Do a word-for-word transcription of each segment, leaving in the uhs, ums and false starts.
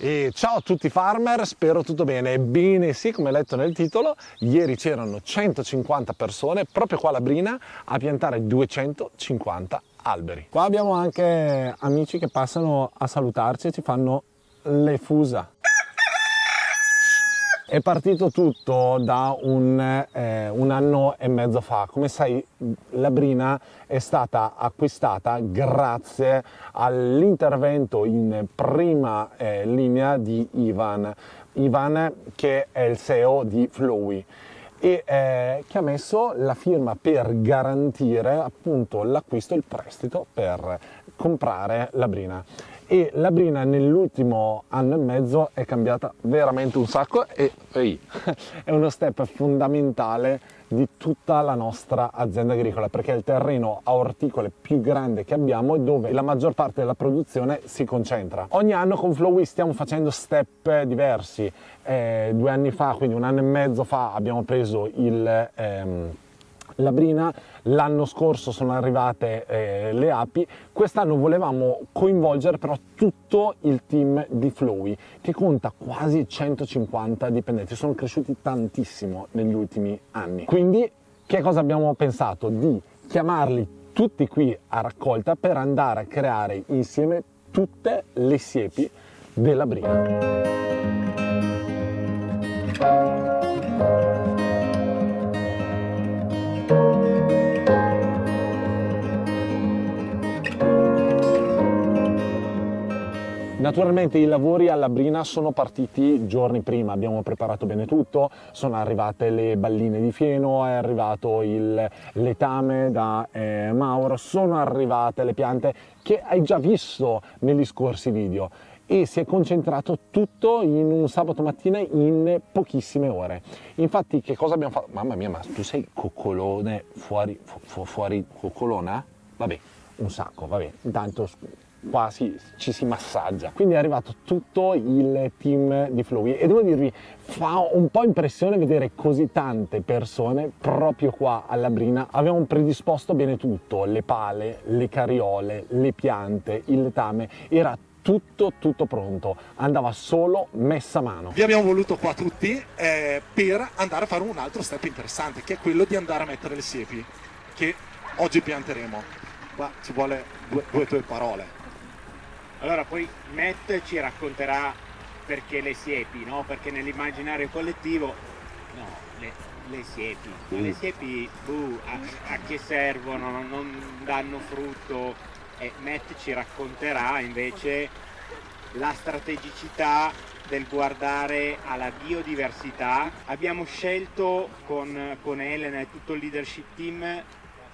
E ciao a tutti farmer, spero tutto bene. Ebbene sì, come letto nel titolo, ieri c'erano centocinquanta persone proprio qua alla Brina a piantare duecentocinquanta alberi. Qua abbiamo anche amici che passano a salutarci e ci fanno le fusa. È partito tutto da un, eh, un anno e mezzo fa. Come sai, la Brina è stata acquistata grazie all'intervento in prima eh, linea di Ivan. Ivan, che è il C E O di Flowe, e eh, che ha messo la firma per garantire appunto l'acquisto, il prestito per comprare la Brina. E la Brina nell'ultimo anno e mezzo è cambiata veramente un sacco e ehi, è uno step fondamentale di tutta la nostra azienda agricola, perché è il terreno a orticole più grande che abbiamo e dove la maggior parte della produzione si concentra. Ogni anno con Flowe stiamo facendo step diversi. Eh, due anni fa, quindi un anno e mezzo fa, abbiamo preso il... Ehm, la Brina, l'anno scorso sono arrivate eh, le api, quest'anno volevamo coinvolgere però tutto il team di Flowe, che conta quasi centocinquanta dipendenti, sono cresciuti tantissimo negli ultimi anni. Quindi che cosa abbiamo pensato? Di chiamarli tutti qui a raccolta per andare a creare insieme tutte le siepi della Brina. Naturalmente i lavori alla Brina sono partiti giorni prima, abbiamo preparato bene tutto, sono arrivate le balline di fieno, è arrivato il letame da eh, Mauro, sono arrivate le piante che hai già visto negli scorsi video, e si è concentrato tutto in un sabato mattina in pochissime ore. Infatti che cosa abbiamo fatto? Mamma mia, ma tu sei coccolone fuori, fu, fu, fuori coccolona? Vabbè, un sacco, vabbè, intanto... qua si, ci si massaggia. Quindi è arrivato tutto il team di Flowe e devo dirvi, fa un po' impressione vedere così tante persone proprio qua alla Brina. Avevamo predisposto bene tutto, le pale, le cariole, le piante, il letame, era tutto tutto pronto, andava solo messa a mano. Vi abbiamo voluto qua tutti eh, per andare a fare un altro step interessante, che è quello di andare a mettere le siepi che oggi pianteremo. Qua ci vuole due, due tue parole. Allora poi Matt ci racconterà perché le siepi, no? Perché nell'immaginario collettivo, no, le, le siepi, mm. le siepi uh, a, a che servono, non danno frutto, e Matt ci racconterà invece la strategicità del guardare alla biodiversità. Abbiamo scelto con, con Elena e tutto il leadership team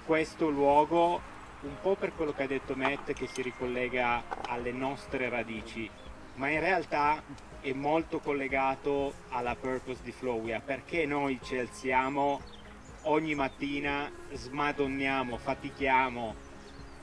questo luogo un po' per quello che ha detto Matt, che si ricollega alle nostre radici, ma in realtà è molto collegato alla purpose di Flowia, perché noi ci alziamo ogni mattina, smadonniamo, fatichiamo,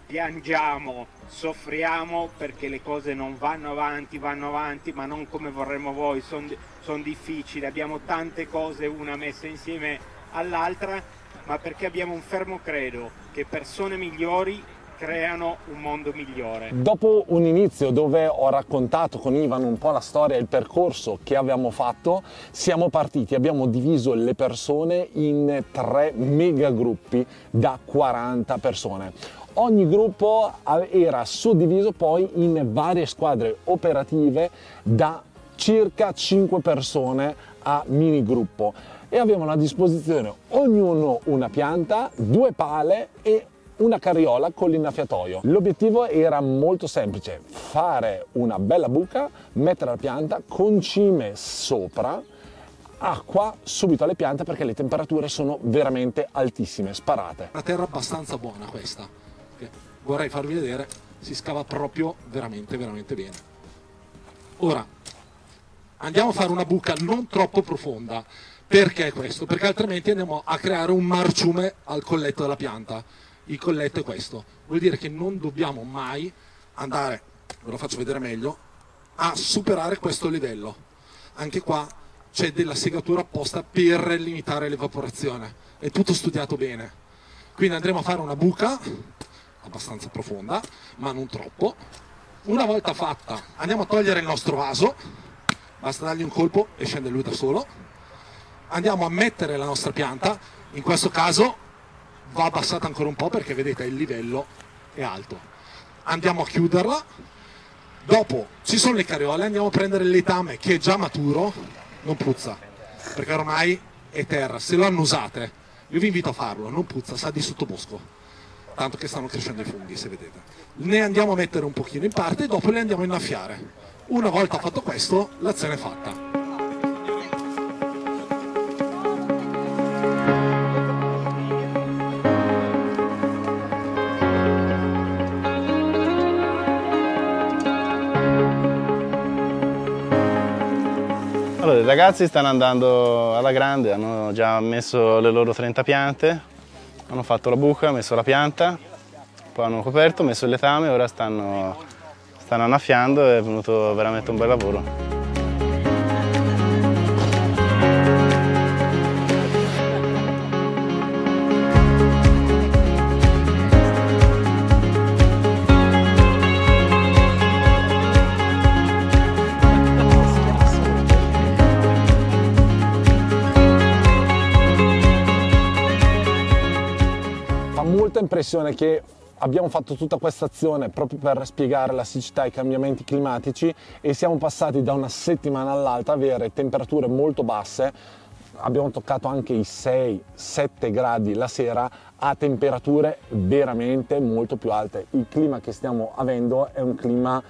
piangiamo, soffriamo perché le cose non vanno avanti, vanno avanti, ma non come vorremmo voi, sono son difficili, abbiamo tante cose una messa insieme all'altra, ma perché abbiamo un fermo credo che persone migliori creano un mondo migliore. Dopo un inizio dove ho raccontato con Ivan un po' la storia e il percorso che abbiamo fatto, siamo partiti, abbiamo diviso le persone in tre mega gruppi da quaranta persone. Ogni gruppo era suddiviso poi in varie squadre operative da circa cinque persone a mini gruppo, e avevano a disposizione ognuno una pianta, due pale e una carriola con l'innaffiatoio. L'obiettivo era molto semplice: fare una bella buca, mettere la pianta con cime sopra, acqua subito alle piante perché le temperature sono veramente altissime, sparate. Una terra abbastanza buona questa, che vorrei farvi vedere, si scava proprio veramente veramente bene. Ora andiamo a fare una buca non troppo profonda. Perché questo? Perché altrimenti andiamo a creare un marciume al colletto della pianta. Il colletto è questo. Vuol dire che non dobbiamo mai andare, ve lo faccio vedere meglio, a superare questo livello. Anche qua c'è della segatura apposta per limitare l'evaporazione. È tutto studiato bene. Quindi andremo a fare una buca abbastanza profonda, ma non troppo, Una volta fatta andiamo a togliere il nostro vaso, basta dargli un colpo e scende lui da solo. Andiamo a mettere la nostra pianta, in questo caso va abbassata ancora un po' perché vedete il livello è alto. Andiamo a chiuderla, dopo ci sono le cariole, andiamo a prendere il letame che è già maturo, non puzza perché ormai è terra, se lo annusate io vi invito a farlo, non puzza, sa di sottobosco, tanto che stanno crescendo i funghi, se vedete. Ne andiamo a mettere un pochino in parte e dopo le andiamo a innaffiare. Una volta fatto questo, l'azione è fatta. Allora, i ragazzi stanno andando alla grande, hanno già messo le loro trenta piante. Hanno fatto la buca, hanno messo la pianta, poi hanno coperto, messo il letame e ora stanno, stanno annaffiando, è venuto veramente un bel lavoro. Impressione che abbiamo fatto tutta questa azione proprio per spiegare la siccità e i cambiamenti climatici e siamo passati da una settimana all'altra a avere temperature molto basse, abbiamo toccato anche i sei sette gradi la sera a temperature veramente molto più alte. Il clima che stiamo avendo è un clima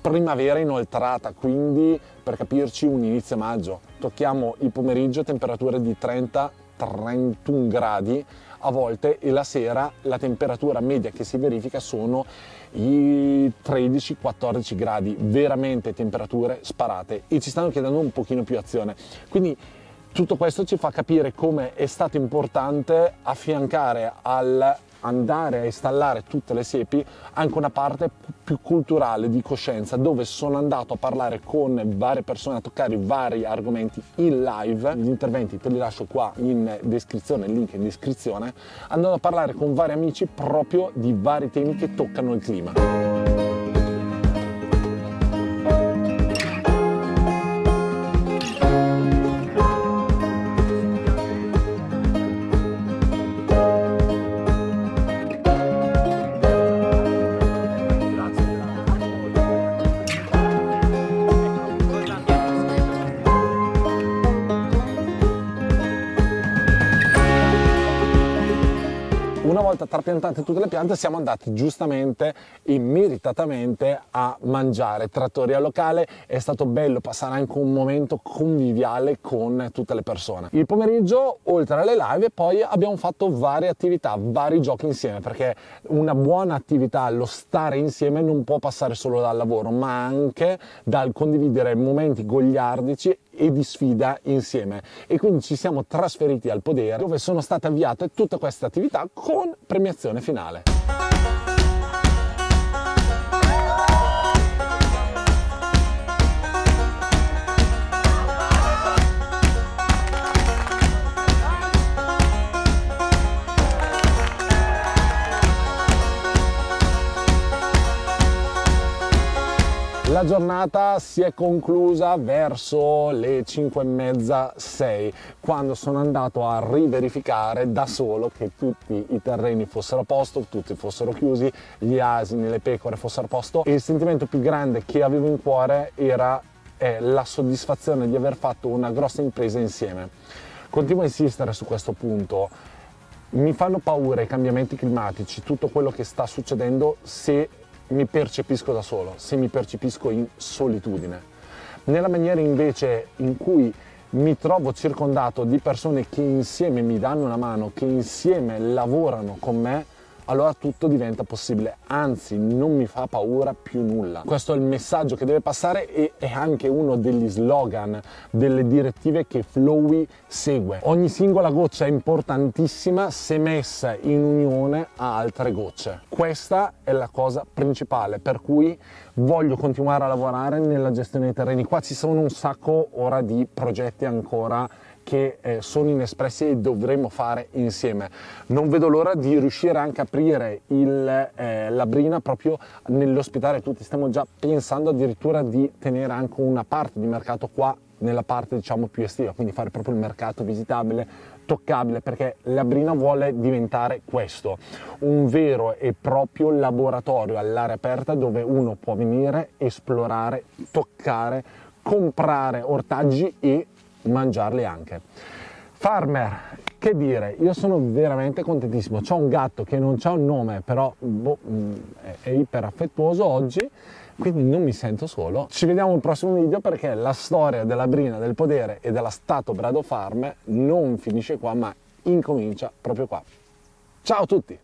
primavera inoltrata, quindi per capirci un inizio maggio, tocchiamo il pomeriggio temperature di trenta trentuno gradi a volte e la sera la temperatura media che si verifica sono i tredici quattordici gradi, veramente temperature sparate e ci stanno chiedendo un pochino più azione. Quindi tutto questo ci fa capire come è stato importante affiancare al andare a installare tutte le siepi anche una parte più culturale di coscienza, dove sono andato a parlare con varie persone, a toccare vari argomenti in live. Gli interventi te li lascio qua in descrizione, il link in descrizione, andando a parlare con vari amici proprio di vari temi che toccano il clima. Trapiantate tutte le piante, siamo andati giustamente e meritatamente a mangiare trattoria locale. È stato bello passare anche un momento conviviale con tutte le persone. Il pomeriggio, oltre alle live, poi abbiamo fatto varie attività, vari giochi insieme, perché una buona attività, lo stare insieme, non può passare solo dal lavoro ma anche dal condividere momenti goliardici e di sfida insieme, e quindi ci siamo trasferiti al Podere, dove sono state avviate tutte queste attività con premiazione finale. La giornata si è conclusa verso le cinque e mezza, sei, quando sono andato a riverificare da solo che tutti i terreni fossero a posto, tutti fossero chiusi, gli asini, le pecore fossero a posto, e il sentimento più grande che avevo in cuore era eh, la soddisfazione di aver fatto una grossa impresa insieme. Continuo a insistere su questo punto. Mi fanno paura i cambiamenti climatici, tutto quello che sta succedendo, se mi percepisco da solo, se mi percepisco in solitudine. Nella maniera invece in cui mi trovo circondato di persone che insieme mi danno una mano, che insieme lavorano con me, allora tutto diventa possibile, anzi non mi fa paura più nulla. Questo è il messaggio che deve passare e è anche uno degli slogan, delle direttive che Flowe segue. Ogni singola goccia è importantissima se messa in unione a altre gocce. Questa è la cosa principale per cui voglio continuare a lavorare nella gestione dei terreni. Qua ci sono un sacco ora di progetti ancora che eh, sono inespressi e dovremo fare insieme. Non vedo l'ora di riuscire anche a aprire il, eh, la brina proprio nell'ospitare tutti. Stiamo già pensando addirittura di tenere anche una parte di mercato qua nella parte, diciamo, più estiva, quindi fare proprio il mercato visitabile, toccabile, perché la brina vuole diventare questo, un vero e proprio laboratorio all'aria aperta dove uno può venire, esplorare, toccare, comprare ortaggi e mangiarli anche. Farmer, che dire, io sono veramente contentissimo. C'ho un gatto che non c'ha un nome, però boh, è iper affettuoso oggi, quindi non mi sento solo. Ci vediamo al prossimo video, perché la storia della brina, del podere e della Stato Brado Farm non finisce qua, ma incomincia proprio qua. Ciao a tutti!